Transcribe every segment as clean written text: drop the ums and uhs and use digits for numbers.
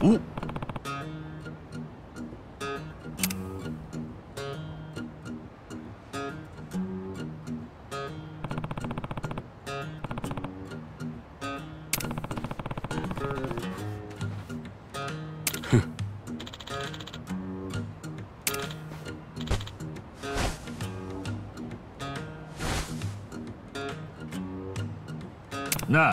お、なあ、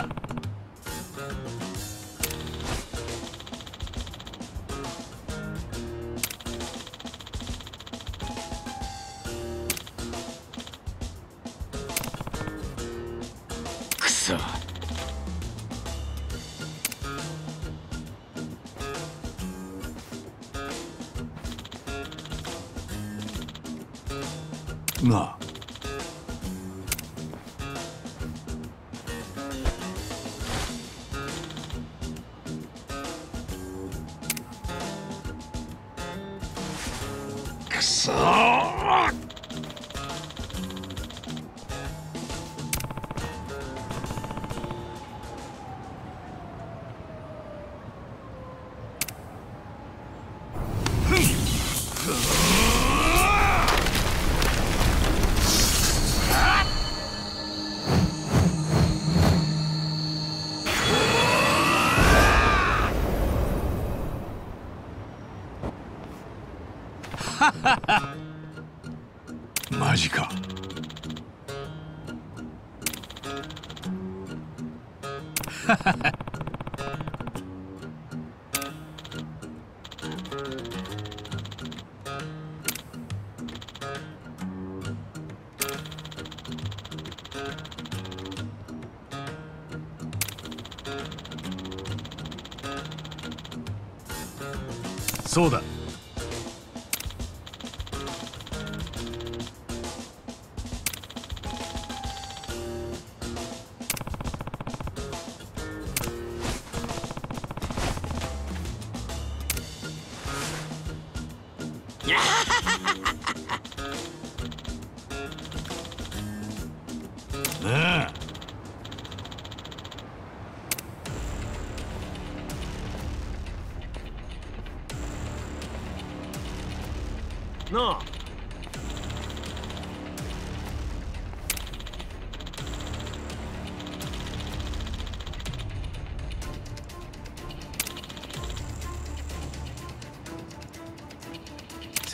くそ、なあ。マジか。そうだ。なあ、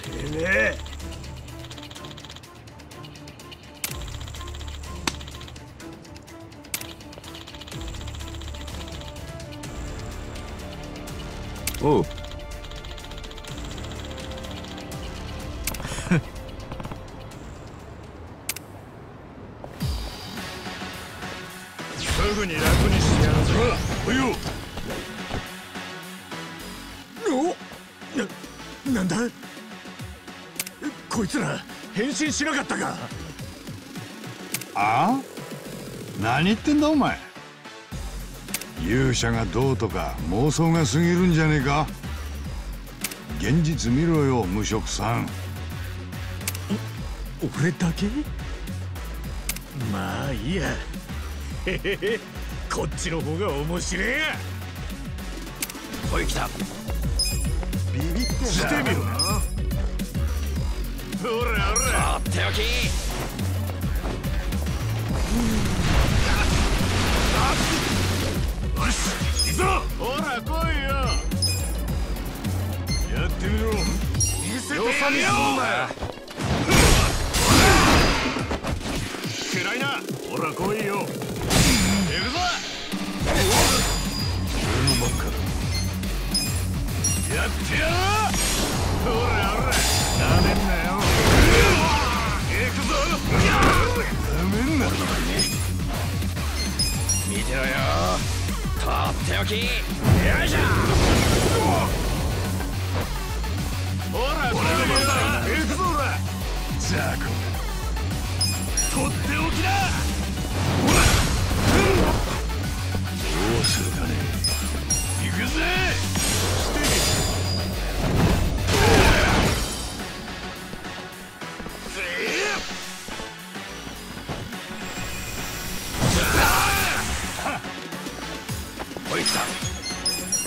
てめえ、おう。すぐに楽にしてやるぞ。およ。なんだこいつら、変身しなかったか。ああ、何言ってんだお前。勇者がどうとか妄想が過ぎるんじゃねえか。現実見ろよ、無職さん。俺だけ？まあいいや。へへへ、こっちの方が面白いや。おい、来た。ビビってしてみろな。ほらほら、放っておき。よし、行くぞ。ほら来いよ。やってみろ。見せてやるよ。暗いな。ほら来いよ。やってやろう。ほらほら、なめんなよ。行くぞ。なめんなよ。見てろよ、とっておき。よいしょ。ほらほら、行くぞ。ほら、じゃあこれ、とっておきだ。ほら、どうするかね。行くぜ。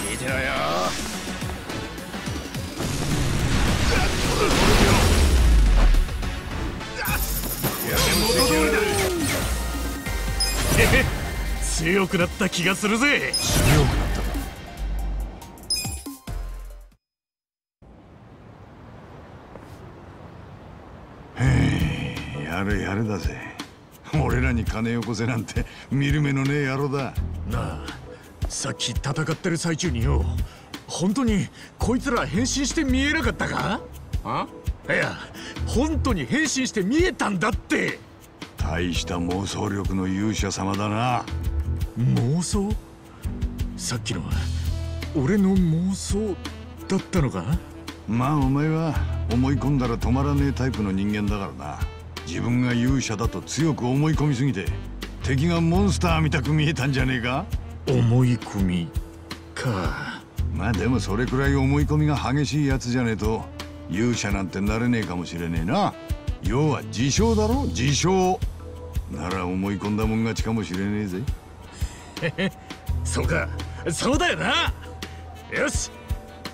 見てろよ。強くなった気がするぜ。強くなったか。へえ、やれやれだぜ。俺らに金よこせなんて見る目のねえ野郎だな。あ、さっき戦ってる最中によ、本当にこいつら変身して見えなかったか？あ？いや、本当に変身して見えたんだって。大した妄想力の勇者様だな。妄想？さっきのは俺の妄想だったのか？まあお前は思い込んだら止まらねえタイプの人間だからな。自分が勇者だと強く思い込みすぎて、敵がモンスターみたく見えたんじゃねえか？思い込みか。まあでもそれくらい思い込みが激しいやつじゃねえと勇者なんてなれねえかもしれねえな。要は自称だろ、自称。なら思い込んだもん勝ちかもしれねえぜ。へへ、そうか、そうだよな。よし、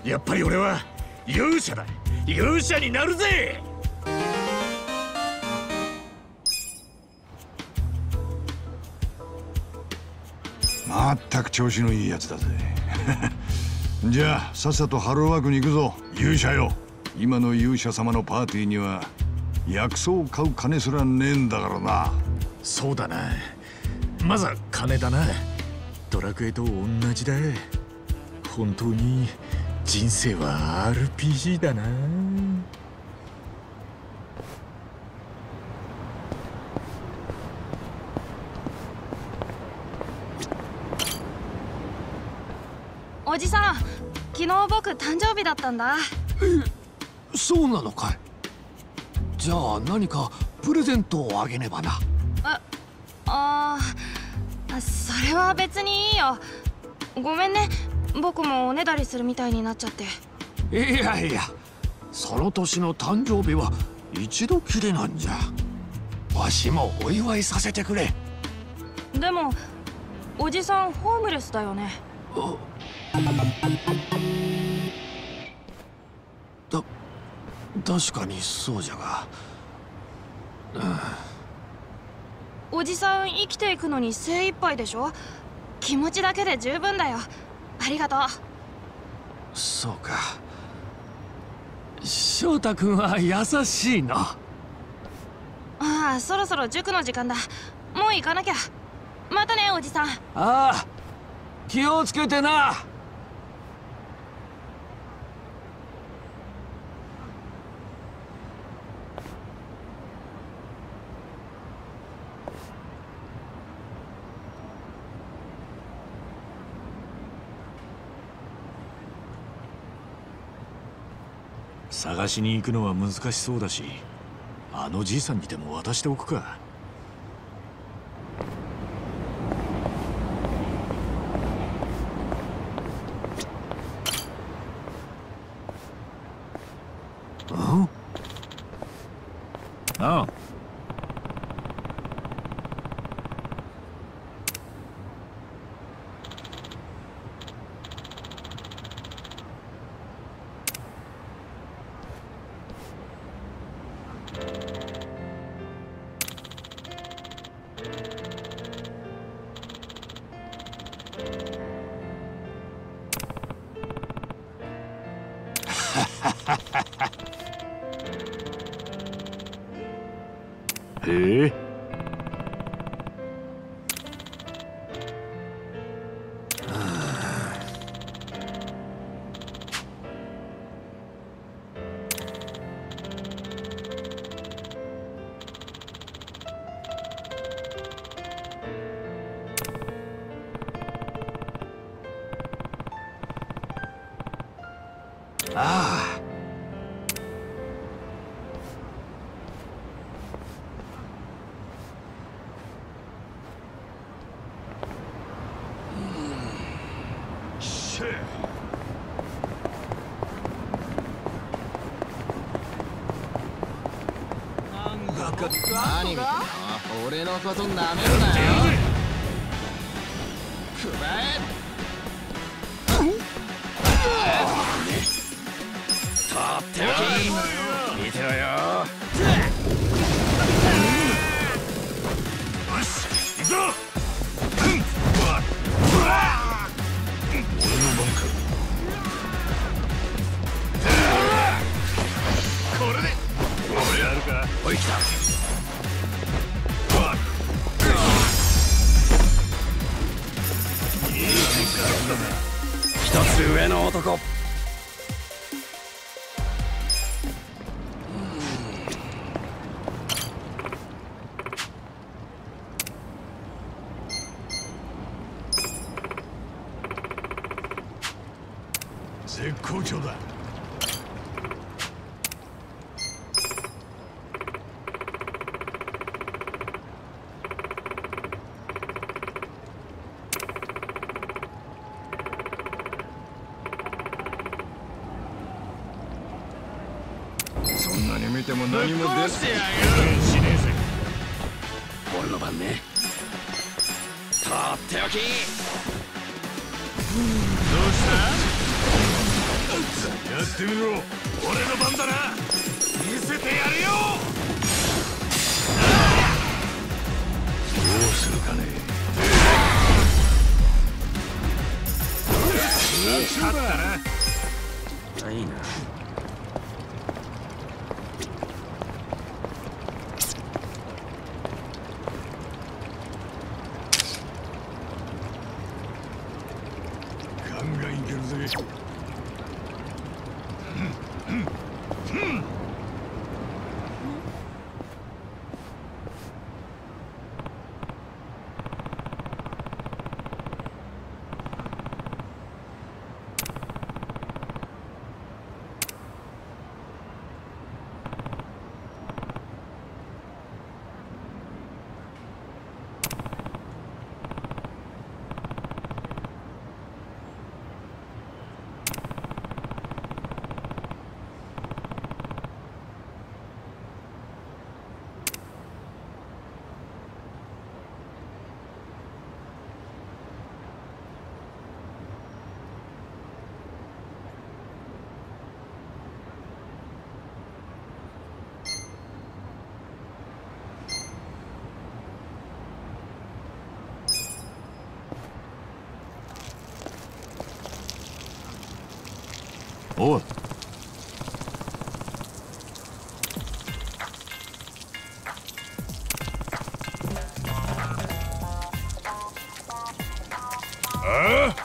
やっぱり俺は勇者だ。勇者になるぜ。まったく調子のいいやつだぜ。じゃあさっさとハローワークに行くぞ、勇者よ。今の勇者様のパーティーには薬草を買う金すらねえんだからな。そうだな、まずは金だな。ドラクエと同じだ。本当に人生は RPG だな。おじさん、昨日僕誕生日だったんだ。え、そうなのかい。じゃあ何かプレゼントをあげねばな。それは別にいいよ。ごめんね、僕もおねだりするみたいになっちゃって。いやいや、その年の誕生日は一度きりなんじゃ。わしもお祝いさせてくれ。でもおじさんホームレスだよね。確かにそうじゃが、うん、おじさん生きていくのに精一杯でしょ。気持ちだけで十分だよ。ありがとう。そうか、翔太君は優しいな。ああ、そろそろ塾の時間だ。もう行かなきゃ。またね、おじさん。ああ、気をつけてな。探しに行くのは難しそうだし、あのじいさんにでも渡しておくか。ああ、何見てんの？俺のこと舐めるなよ。くらえ。とっておき見てろよ。よし、行くぞ。一つ上の男。絶好調だ。そんなに見ても何も出せやよ。しねえぜ。俺の番ね。とっておき。どうした？やってみろ、俺の番だな。見せてやるよ。どうするかね。勝ったな。いいな。ガンガンいけるぜ。おい。ああ。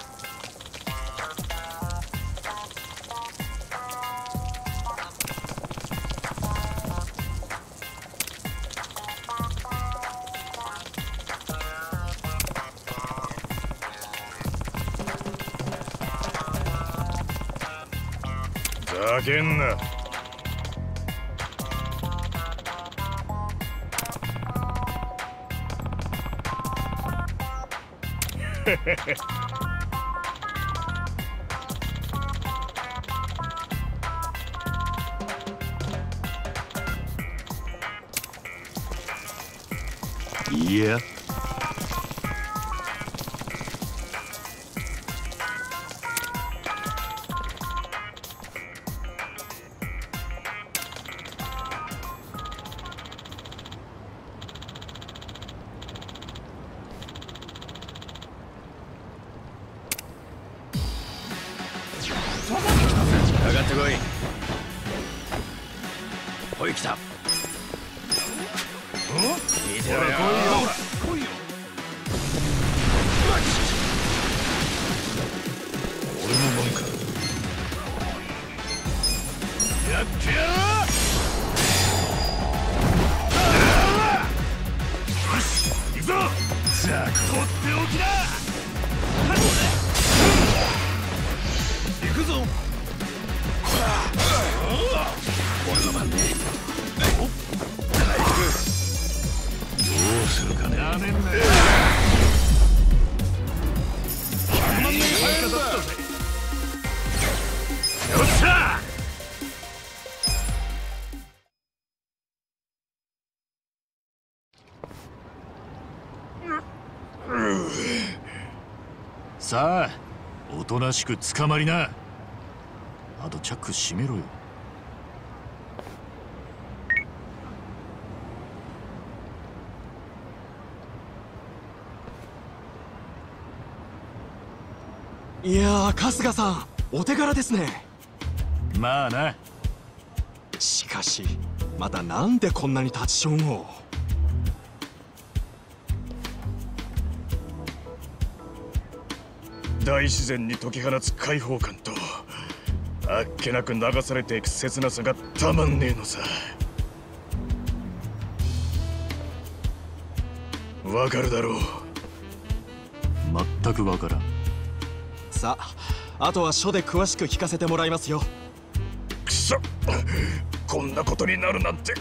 ふざけんな。いや。上がってこい。ほい、来た。見てろよ。来いよ。俺の番か。やってやろう。よし、行くぞ。じゃあ、放っておきな。行くぞ。俺の番ね。どうするかね。やめんなよ。よっしゃ。さあ、おとなしく捕まりな。あとチャック閉めろよ。いやー、春日さん、お手柄ですね。まあな。しかし、またなんでこんなに立ちションを。大自然に解き放つ解放感と、あっけなく流されていく切なさがたまんねえのさ。わかるだろう。全くわからん。さあ、あとは書で詳しく聞かせてもらいますよ。くそ、こんなことになるなんて。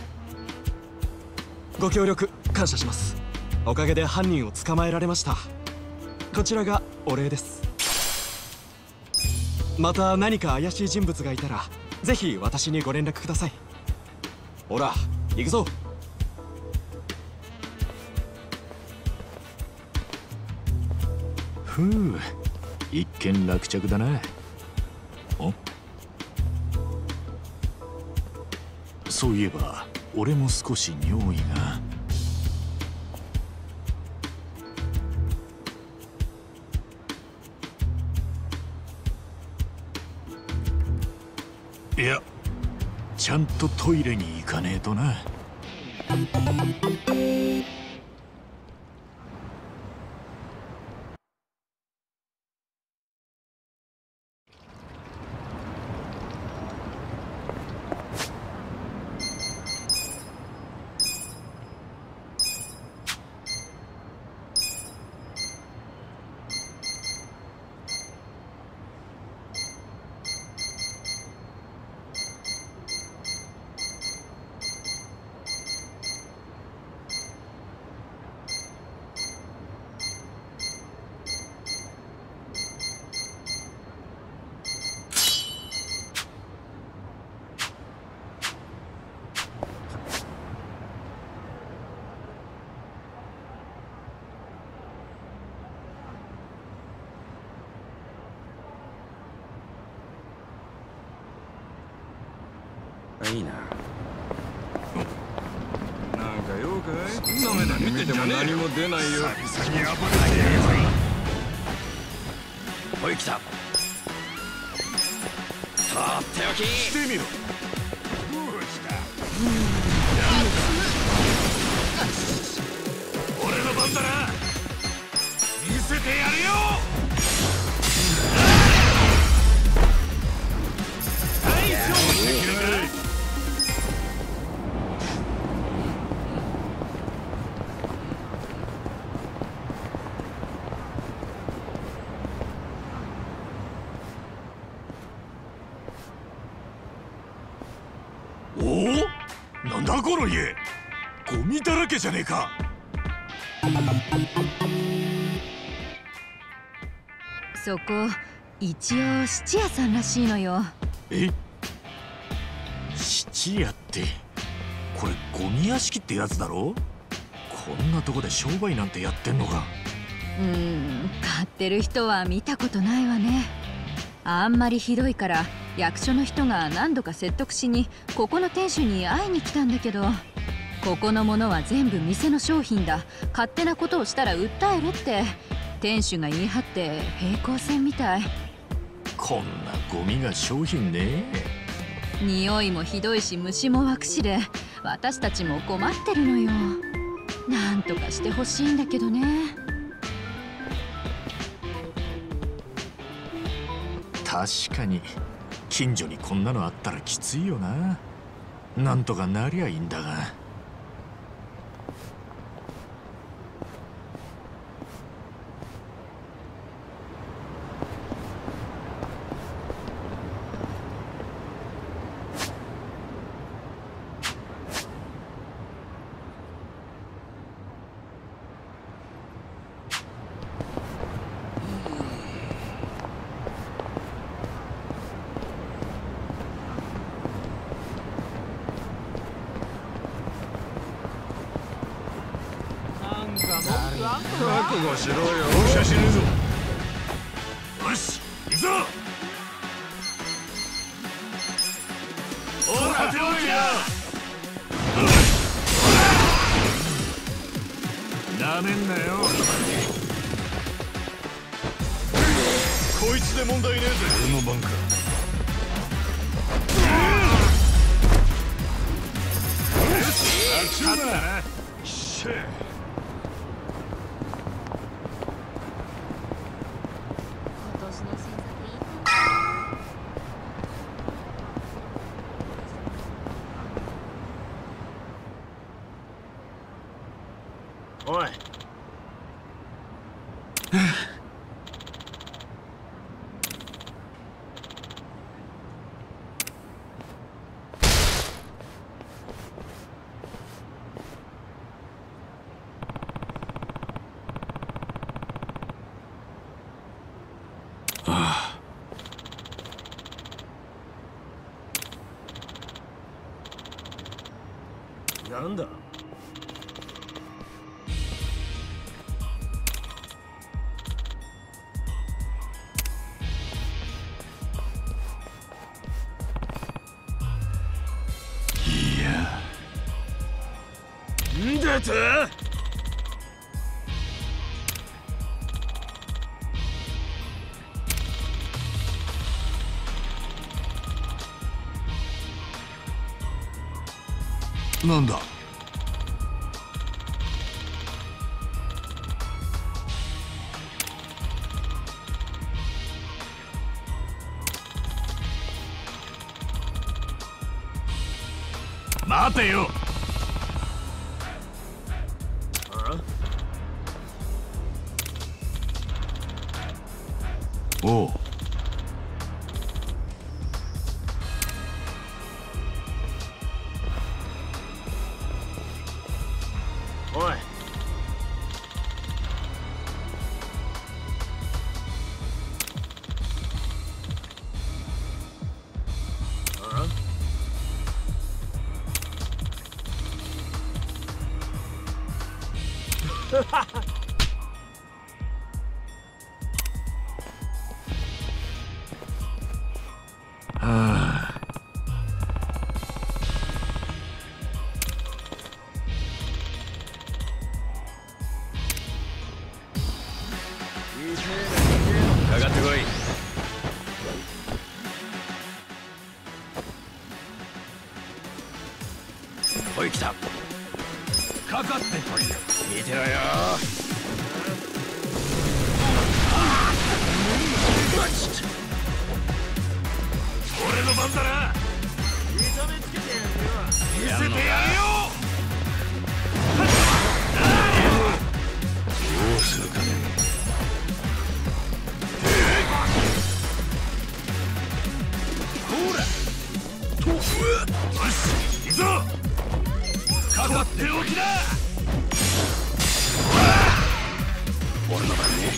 ご協力感謝します。おかげで犯人を捕まえられました。こちらがお礼です。また何か怪しい人物がいたらぜひ私にご連絡ください。ほら行くぞ。ふう、一件落着だな。お、そういえば俺も少し尿意が。いや、ちゃんとトイレに行かねえとな。いいな。なんか用かい？ダメだ、見てても何も出ないよ。久々に暴れてやるぞ。おい、来た。とっておき。してみろ。どうした？俺の番だな。見せてやるよ。この家、ゴミだらけじゃねえか。そこ一応質屋さんらしいのよ。え、質屋ってこれゴミ屋敷ってやつだろ。こんなとこで商売なんてやってんのか。うん、買ってる人は見たことないわね。あんまりひどいから役所の人が何度か説得しにここの店主に会いに来たんだけど、ここのものは全部店の商品だ、勝手なことをしたら訴えるって店主が言い張って、平行線みたい。こんなゴミが商品ね。匂いもひどいし虫も湧くしで、私たちも困ってるのよ。なんとかしてほしいんだけどね。確かに近所にこんなのあったらきついよな。なんとかなりゃいいんだが。覚悟しろよ。おしゃしねえぞ。よし、行くぞ。おら、手を抜けよ。なめんなよ。こいつで問題ねえぜ。俺の番か。よし、勝ったな。シェなんだ。いや。んだと。なんだ。待てよ。おう。おい。おい、来た。かかってこいよ。見てろよ。俺の番だな。痛めつけてやるよ。見せてやるよ。どうするかね。ほら。よし、いざ。かかっておきな。俺の番ね。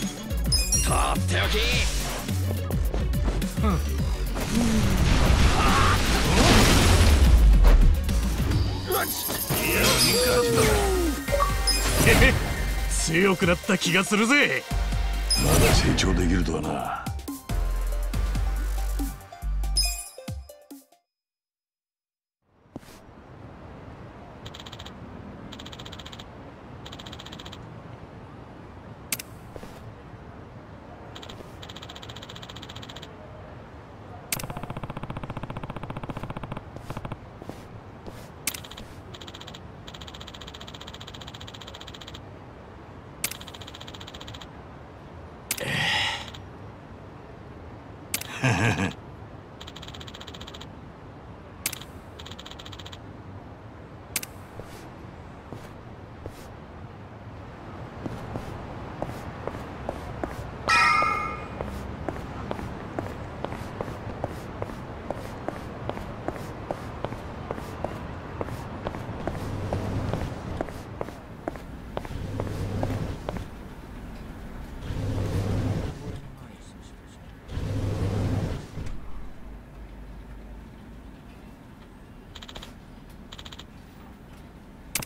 とっておき。強くなった気がするぜ。まだ成長できるとはな。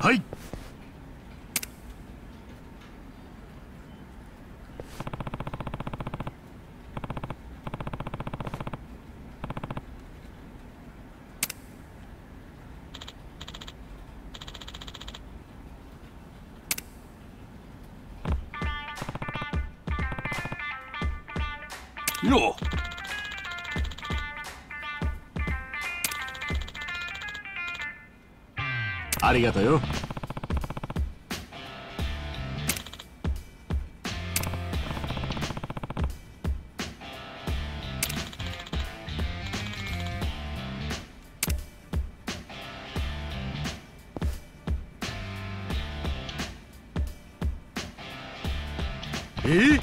はい。よっ。ありがとうよ。えっ？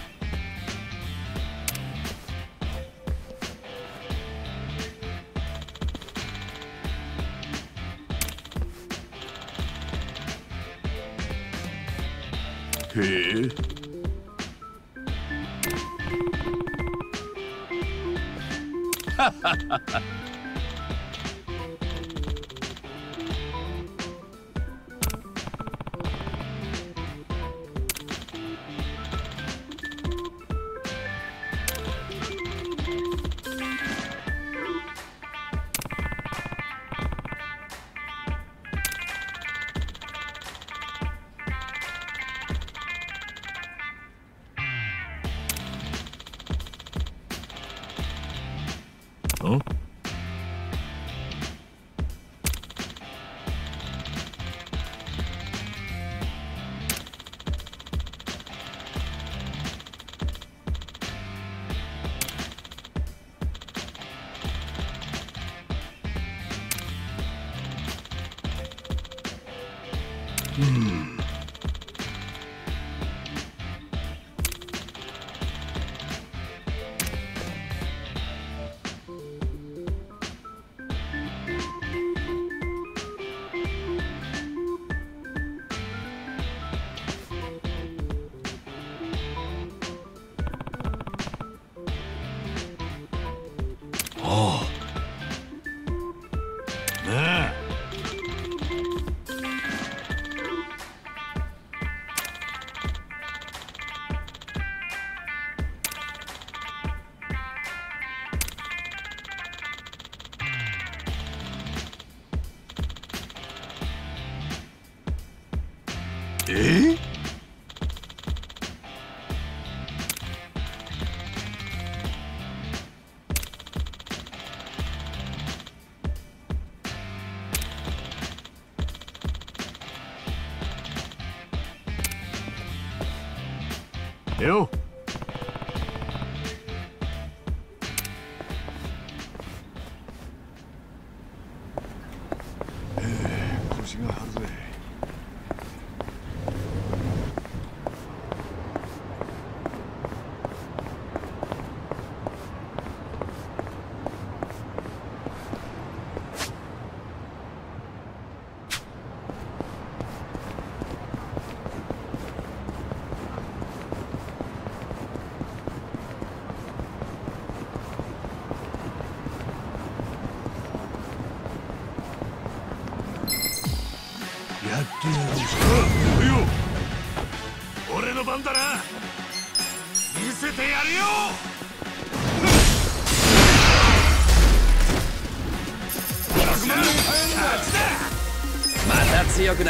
You?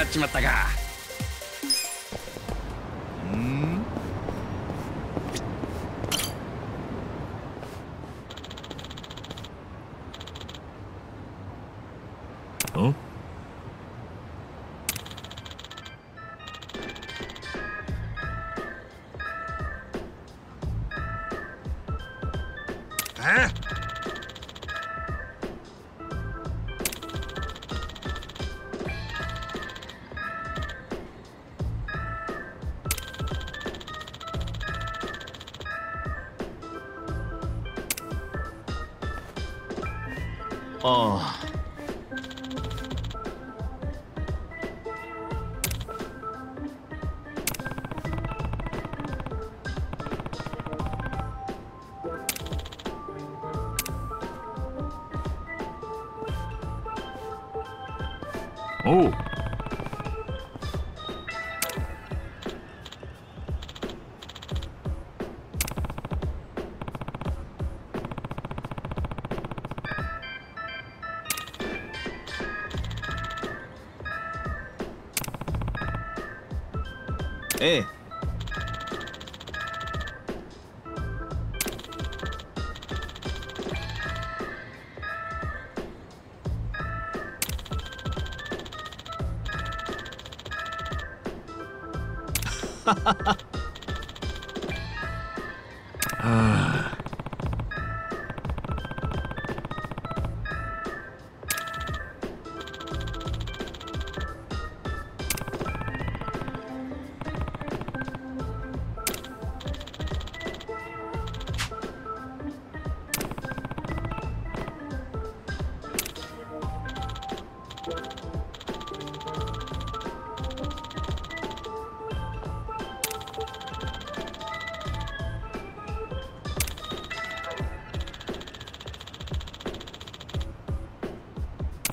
決まったか。ええ。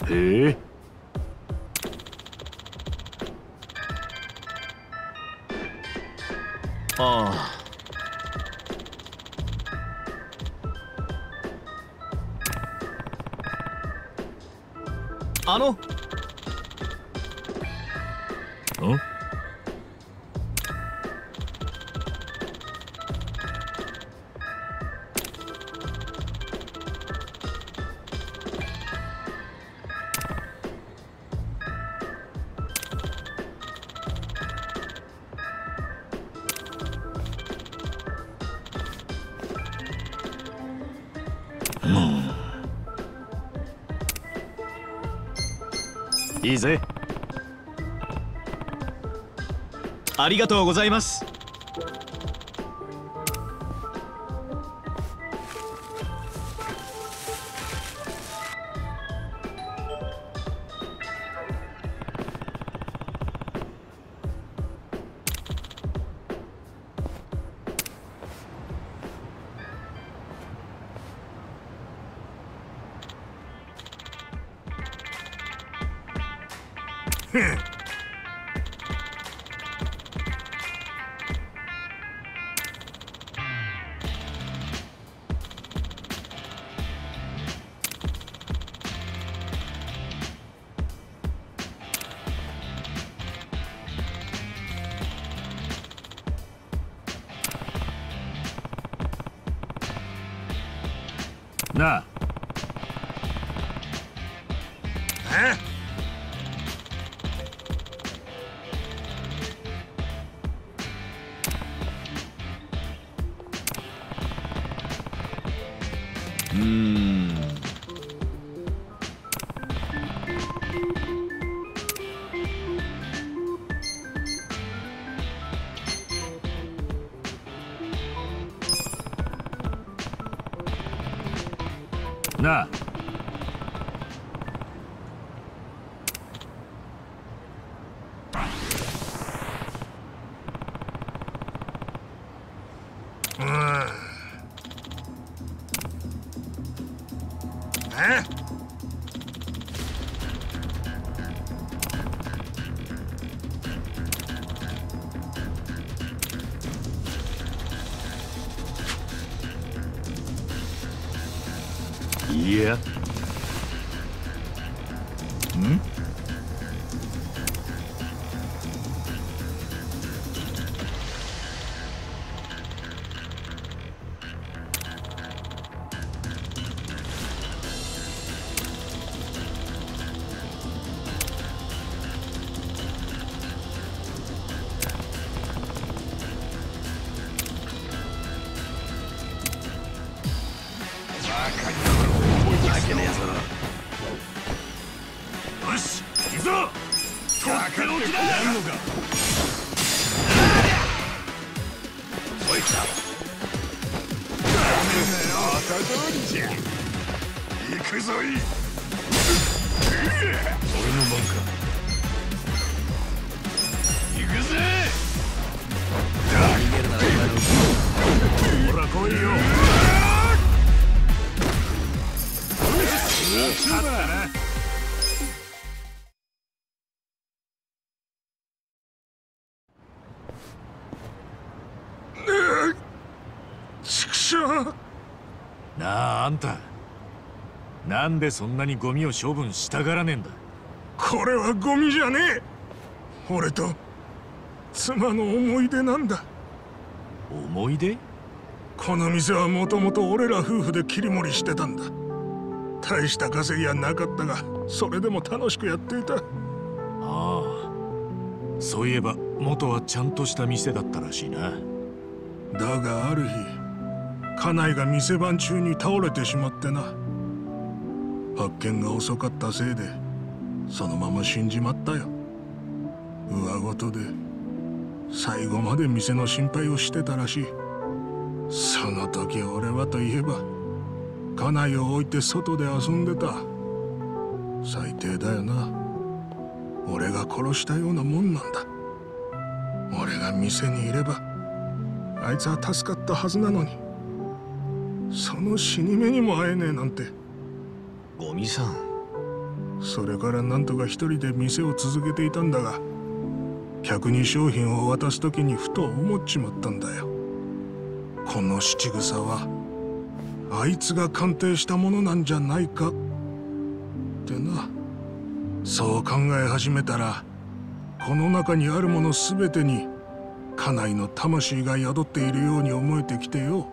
へえ。ああ。いいぜ。ありがとうございます。なあ。あんた、なんでそんなにゴミを処分したがらねえんだ。これはゴミじゃねえ。俺と妻の思い出なんだ。思い出？この店はもともと俺ら夫婦で切り盛りしてたんだ。大した稼ぎはなかったが、それでも楽しくやっていた。ああ、そういえば元はちゃんとした店だったらしいな。だがある日、家内が店番中に倒れてしまってな。発見が遅かったせいでそのまま死んじまったよ。上言で最後まで店の心配をしてたらしい。その時俺はといえば家内を置いて外で遊んでた。最低だよな。俺が殺したようなもんなんだ。俺が店にいればあいつは助かったはずなのに、その死に目にも会えねえなんて。ゴミさん、それからなんとか一人で店を続けていたんだが、客に商品を渡す時にふと思っちまったんだよ。この質草はあいつが鑑定したものなんじゃないかってな。そう考え始めたら、この中にあるもの全てに家内の魂が宿っているように思えてきてよ。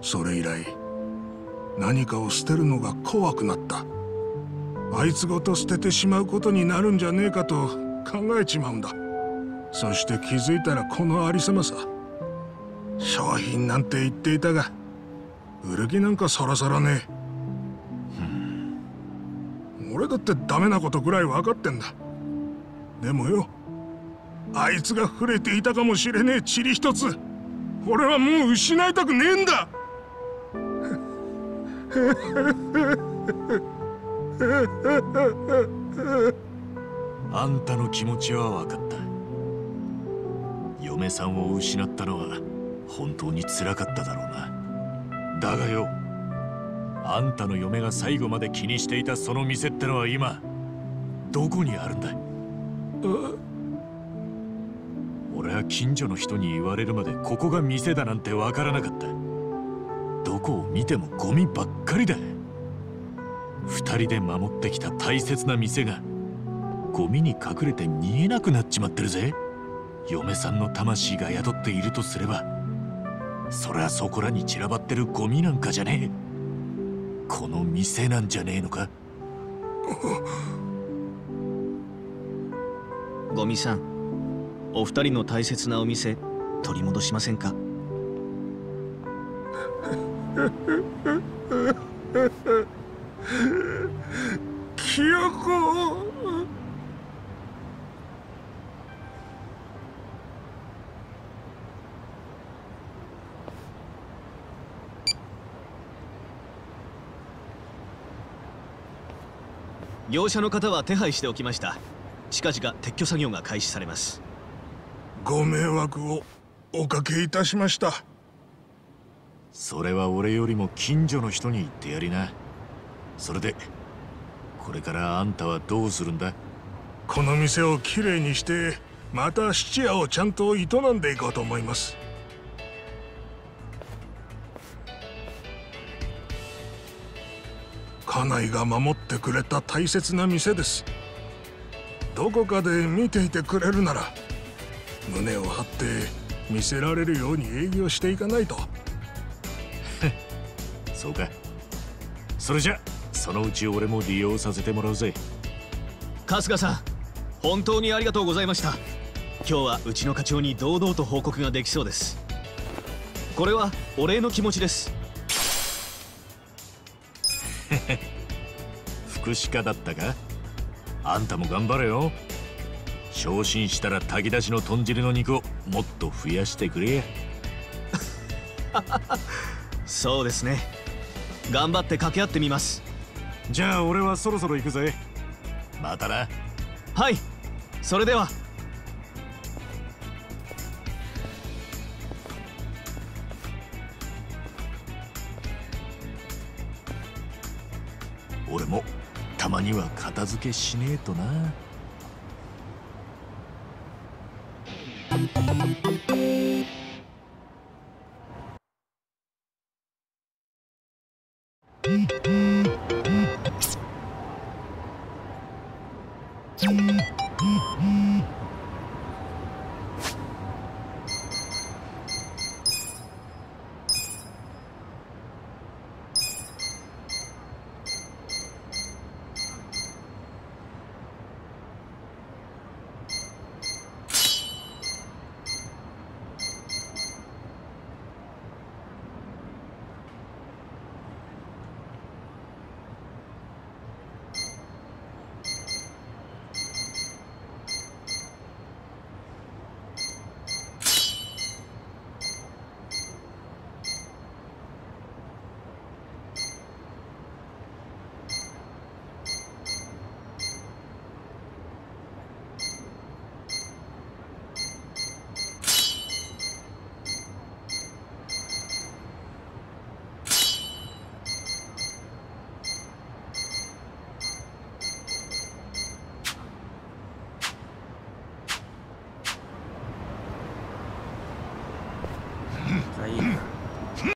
それ以来何かを捨てるのが怖くなった。あいつごと捨ててしまうことになるんじゃねえかと考えちまうんだ。そして気づいたらこのありさまさ。商品なんて言っていたが売る気なんかさらさらねえ。俺だってダメなことくらい分かってんだ。でもよ、あいつが触れていたかもしれねえ塵一つ俺はもう失いたくねえんだ。あんたの気持ちは分かった。嫁さんを失ったのは本当につらかっただろうな。だがよ、あんたの嫁が最後まで気にしていたその店ってのは今どこにあるんだい？俺は近所の人に言われるまでここが店だなんて分からなかった。どこを見てもゴミばっかりだ。二人で守ってきた大切な店がゴミに隠れて見えなくなっちまってるぜ。嫁さんの魂が宿っているとすれば、そりゃそこらに散らばってるゴミなんかじゃねえ。この店なんじゃねえのか？ゴミさん、お二人の大切なお店取り戻しませんか？キヨコ。業者の方は手配しておきました。近々撤去作業が開始されます。ご迷惑をおかけいたしました。それは俺よりも近所の人に言ってやりな。それでこれからあんたはどうするんだ？この店をきれいにしてまた質屋をちゃんと営んでいこうと思います。家内が守ってくれた大切な店です。どこかで見ていてくれるなら胸を張って見せられるように営業していかないと。そうか。それじゃそのうち俺も利用させてもらうぜ。春日さん、本当にありがとうございました。今日はうちの課長に堂々と報告ができそうです。これはお礼の気持ちです。福祉課だったか。あんたも頑張れよ。昇進したら炊き出しの豚汁の肉をもっと増やしてくれや。そうですね、頑張って掛け合ってみます。じゃあ俺はそろそろ行くぜ。またな。はい、それでは。俺もたまには片付けしねえとな。